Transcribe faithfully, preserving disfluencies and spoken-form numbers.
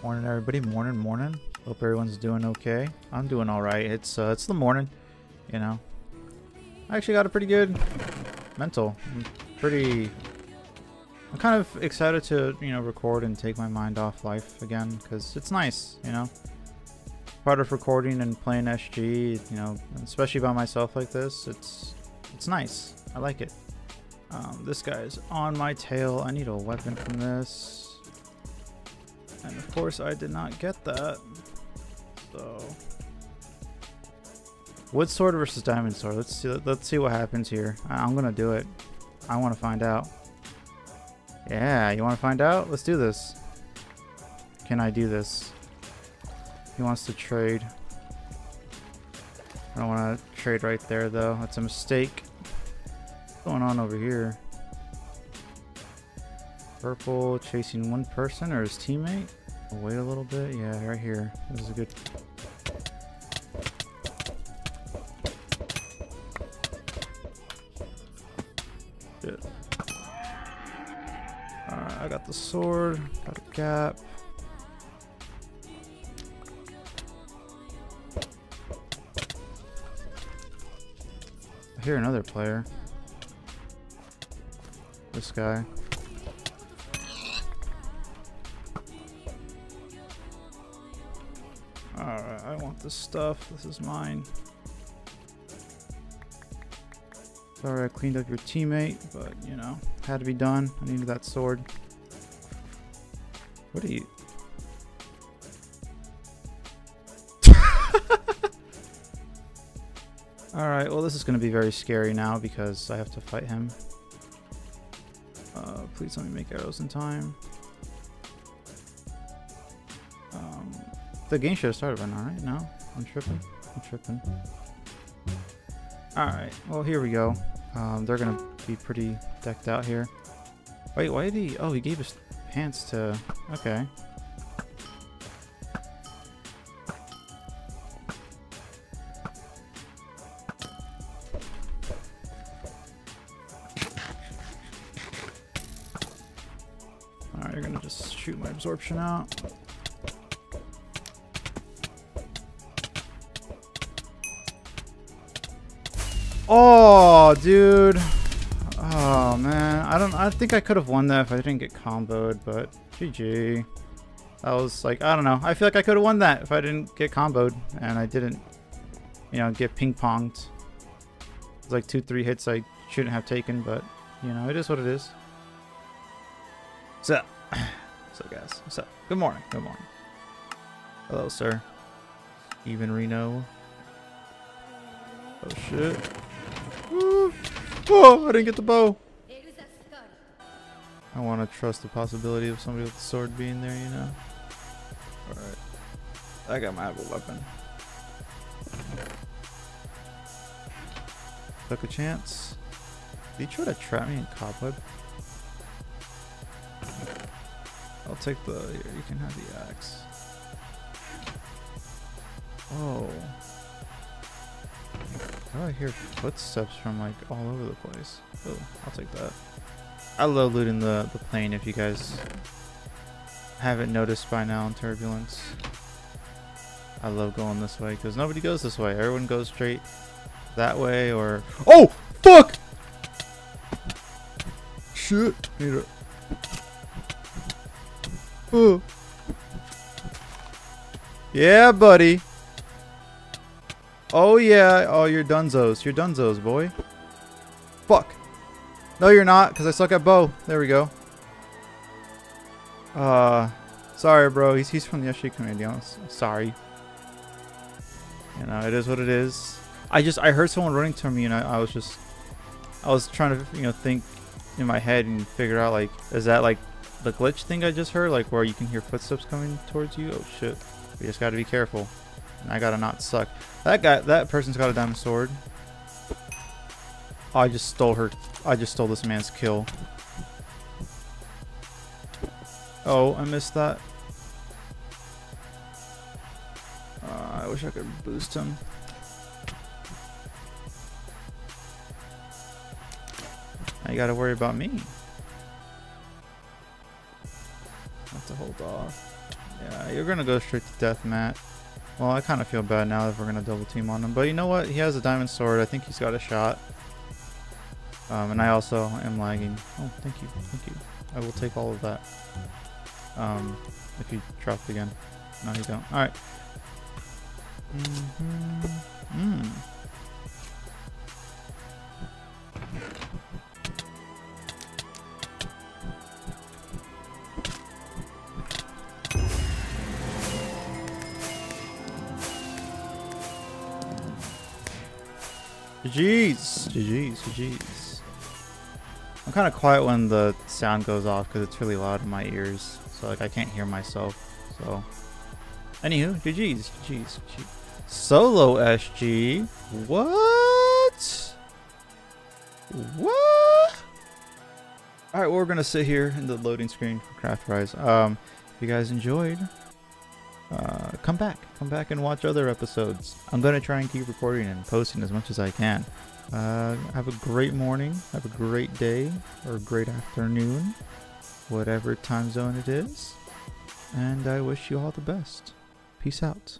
Morning, everybody. Morning, morning. Hope everyone's doing okay. I'm doing all right. It's uh, it's the morning, you know. I actually got a pretty good mental. I'm pretty. I'm kind of excited to, you know, record and take my mind off life again because it's nice, you know. Part of recording and playing S G, you know, especially by myself like this, it's it's nice. I like it. Um, this guy's on my tail. I need a weapon from this. And of course I did not get that. So wood sword versus diamond sword. Let's see let's see what happens here. I'm gonna do it. I wanna find out. Yeah, you wanna find out? Let's do this. Can I do this? He wants to trade. I don't wanna trade right there though. That's a mistake. What's going on over here? Purple chasing one person or his teammate. I'll wait a little bit. Yeah, right here. This is a good. Shit. Alright, I got the sword. Got a gap. I hear another player. This guy. Alright, I want this stuff. This is mine. Sorry I cleaned up your teammate, but you know, had to be done. I needed that sword. What are you? Alright, well this is going to be very scary now because I have to fight him. Uh, please let me make arrows in time. The game should have started by now, right? No? I'm tripping. I'm tripping. Alright, well, here we go. Um, they're gonna be pretty decked out here. Wait, why did he... Oh, he gave his pants to... Okay. Alright, you're gonna just shoot my absorption out. Oh, dude. Oh, man. I don't I think I could have won that if I didn't get comboed, but G G. That was like, I don't know. I feel like I could have won that if I didn't get comboed and I didn't, you know, get ping-ponged. It's like two, three hits I shouldn't have taken, but, you know, it is what it is. What's up? What's up, guys? What's up? Good morning. Good morning. Hello, sir. Even Reno. Oh, shit. Woo. Oh, I didn't get the bow. I want to trust the possibility of somebody with the sword being there, you know? Alright. I got my apple weapon. Took a chance. Did he try to trap me in cobweb? I'll take the... Here, you can have the axe. Oh. Oh, I hear footsteps from like all over the place. Oh, I'll take that. I love looting the, the plane if you guys haven't noticed by now in Turbulence. I love going this way because nobody goes this way. Everyone goes straight that way or... Oh! Fuck! Shit! Need it. Oh. Yeah, buddy! Oh yeah, oh you're dunzos, you're dunzos, boy. Fuck. No you're not, because I suck at bow. There we go. Uh, sorry bro, he's, he's from the S G community, I'm sorry. You know, it is what it is. I just, I heard someone running to me and I, I was just, I was trying to, you know, think in my head and figure out like, is that like the glitch thing I just heard? Like where you can hear footsteps coming towards you? Oh shit, we just gotta be careful. And I gotta not suck. That guy, that person's got a diamond sword. Oh, I just stole her. I just stole this man's kill. Oh, I missed that. Uh, I wish I could boost him. Now you gotta worry about me. I have to hold off. Yeah, I Yeah, you're gonna go straight to death, Matt. Well, I kind of feel bad now if we're gonna double team on him, but you know what? He has a diamond sword. I think he's got a shot. Um, and I also am lagging. Oh, thank you, thank you. I will take all of that. Um, if you dropped again. No, you don't. All right. Mm-hmm. Mm. G Gs, G Gs, G Gs. I'm kind of quiet when the sound goes off because it's really loud in my ears, so like I can't hear myself. So, anywho, G Gs, G Gs, G Gs. Solo S G. What? What? All right, well, we're gonna sit here in the loading screen for Craftrise. Um, if you guys enjoyed, uh come back come back and watch other episodes. I'm gonna try and keep recording and posting as much as I can. Uh have a great morning, have a great day, or a great afternoon, whatever time zone it is, and I wish you all the best. Peace out.